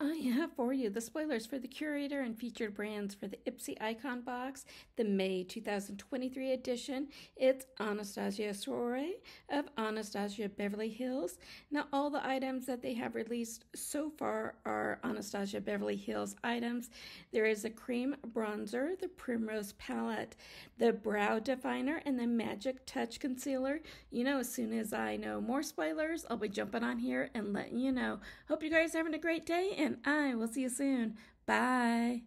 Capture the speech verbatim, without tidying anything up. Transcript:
I have for you the spoilers for the curator and featured brands for the Ipsy Icon Box, the May two thousand twenty-three edition. It's Anastasia Soare of Anastasia Beverly Hills. Now, all the items that they have released so far are Anastasia Beverly Hills items. There is a cream bronzer, the Primrose Palette, the Brow Definer, and the Magic Touch Concealer. You know, as soon as I know more spoilers, I'll be jumping on here and letting you know. Hope you guys are having a great day, and I will see you soon. Bye.